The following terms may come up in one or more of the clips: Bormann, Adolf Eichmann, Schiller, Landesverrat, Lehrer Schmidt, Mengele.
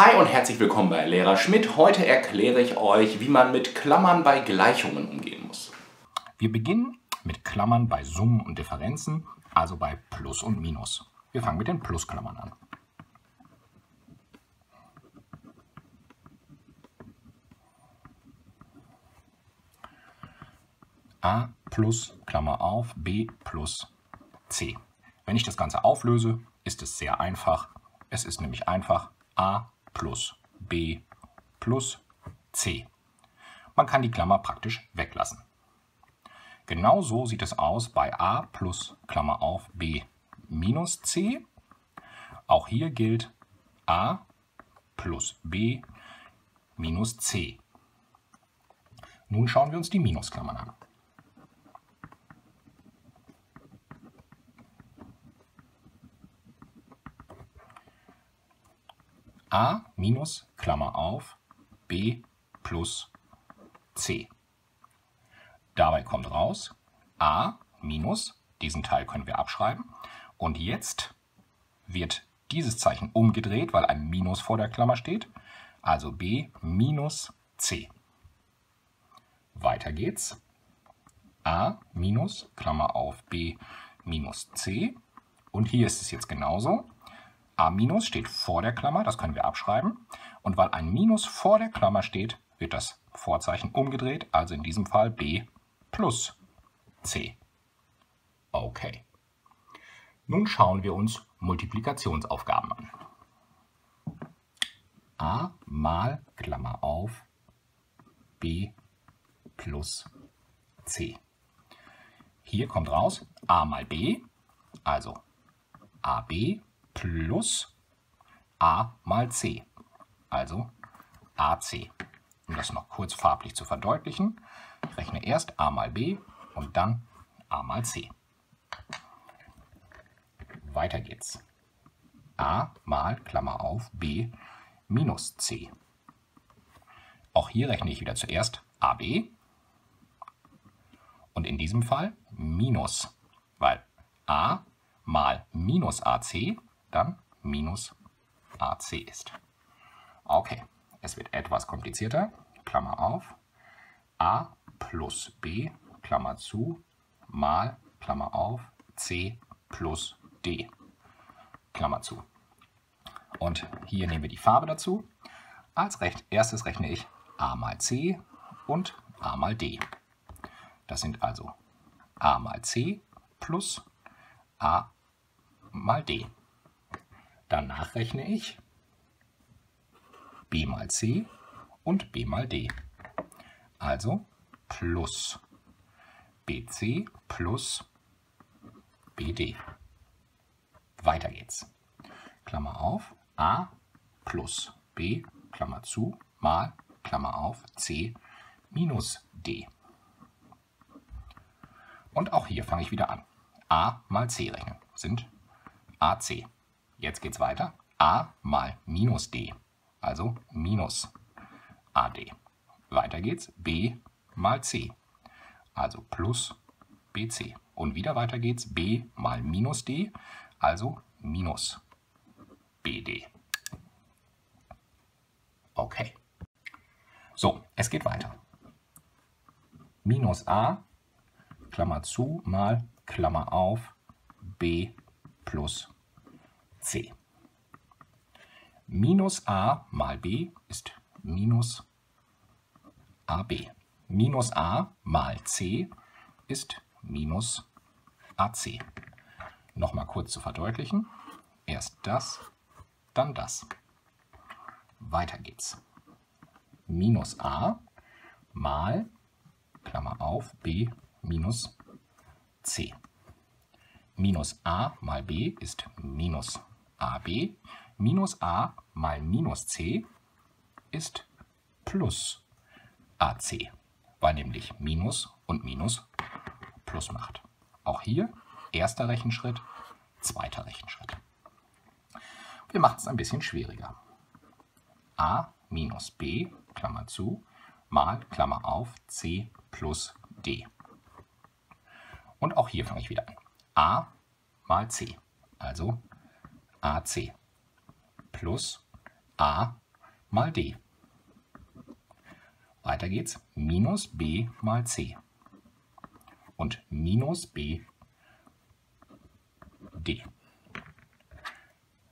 Hi und herzlich willkommen bei Lehrer Schmidt. Heute erkläre ich euch, wie man mit Klammern bei Gleichungen umgehen muss. Wir beginnen mit Klammern bei Summen und Differenzen, also bei Plus und Minus. Wir fangen mit den Plusklammern an. A plus, Klammer auf, B plus C. Wenn ich das Ganze auflöse, ist es sehr einfach. Es ist nämlich einfach A plus B plus C. Man kann die Klammer praktisch weglassen. Genau so sieht es aus bei A plus, Klammer auf, B minus C. Auch hier gilt A plus B minus C. Nun schauen wir uns die Minusklammern an. A minus, Klammer auf, B plus C. Dabei kommt raus A minus, diesen Teil können wir abschreiben. Und jetzt wird dieses Zeichen umgedreht, weil ein Minus vor der Klammer steht. Also B minus C. Weiter geht's. A minus, Klammer auf, B minus C. Und hier ist es jetzt genauso. A- steht vor der Klammer, das können wir abschreiben. Und weil ein Minus vor der Klammer steht, wird das Vorzeichen umgedreht, also in diesem Fall B plus C. Okay. Nun schauen wir uns Multiplikationsaufgaben an. A mal, Klammer auf, B plus C. Hier kommt raus A mal B, also AB plus A mal C, also AC. Um das noch kurz farblich zu verdeutlichen, ich rechne erst A mal B und dann A mal C. Weiter geht's. A mal, Klammer auf, B minus C. Auch hier rechne ich wieder zuerst AB und in diesem Fall minus, weil A mal minus AC dann minus AC ist. Okay, es wird etwas komplizierter. Klammer auf, A plus B, Klammer zu, mal, Klammer auf, C plus D, Klammer zu. Und hier nehmen wir die Farbe dazu. Als erstes rechne ich A mal C und A mal D. Das sind also A mal C plus A mal D. Danach rechne ich B mal C und B mal D. Also plus BC plus BD. Weiter geht's. Klammer auf, A plus B, Klammer zu, mal, Klammer auf, C minus D. Und auch hier fange ich wieder an. A mal C rechnen sind AC. Jetzt geht's weiter. A mal minus D, also minus AD. Weiter geht's. B mal C, also plus BC. Und wieder weiter geht's. B mal minus D, also minus BD. Okay. So, es geht weiter. Minus A, Klammer zu, mal, Klammer auf, B plus C. Minus A mal B ist minus AB. Minus A mal C ist minus AC. Nochmal kurz zu verdeutlichen. Erst das, dann das. Weiter geht's. Minus A mal, Klammer auf, B minus C. Minus A mal B ist minus AB, minus A mal minus C ist plus AC, weil nämlich Minus und Minus Plus macht. Auch hier erster Rechenschritt, zweiter Rechenschritt. Wir machen es ein bisschen schwieriger. A minus B, Klammer zu, mal, Klammer auf, C plus D. Und auch hier fange ich wieder an. A mal C, also AC plus A mal d. Weiter geht's. Minus b mal c. Und minus b d.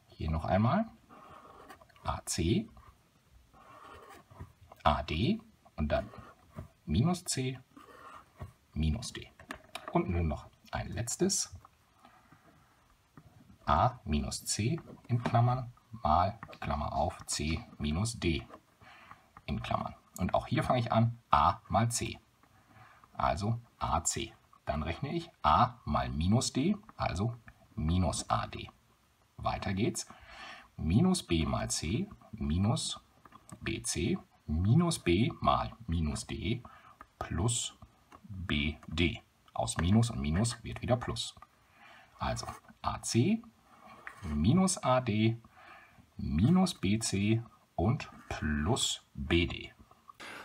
Hier noch einmal. ac, ad und dann minus c, minus d. Und nun noch ein letztes. a minus c in Klammern mal, Klammer auf, c minus d in Klammern. Und auch hier fange ich an, a mal c, also ac. Dann rechne ich a mal minus d, also minus ad. Weiter geht's. Minus b mal c, minus bc, minus b mal minus d, plus bd. Aus Minus und Minus wird wieder Plus. Also ac, minus ad, minus bc und plus bd.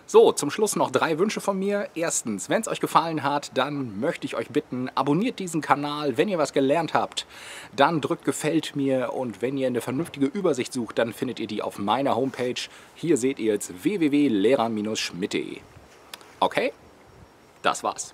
So, zum Schluss noch 3 Wünsche von mir. Erstens, wenn es euch gefallen hat, dann möchte ich euch bitten, abonniert diesen Kanal. Wenn ihr was gelernt habt, dann drückt Gefällt mir. Und wenn ihr eine vernünftige Übersicht sucht, dann findet ihr die auf meiner Homepage. Hier seht ihr jetzt www.lehrer-schmidt.de. Okay, das war's.